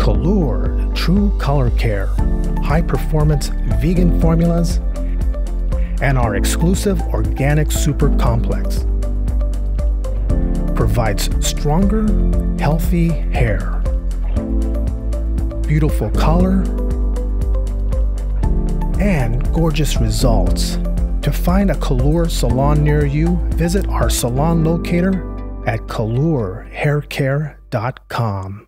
Colure True Color Care, high-performance vegan formulas, and our exclusive Organic Super Complex provides stronger, healthy hair, beautiful color, and gorgeous results. To find a Colure salon near you, visit our salon locator at colurehaircare.com.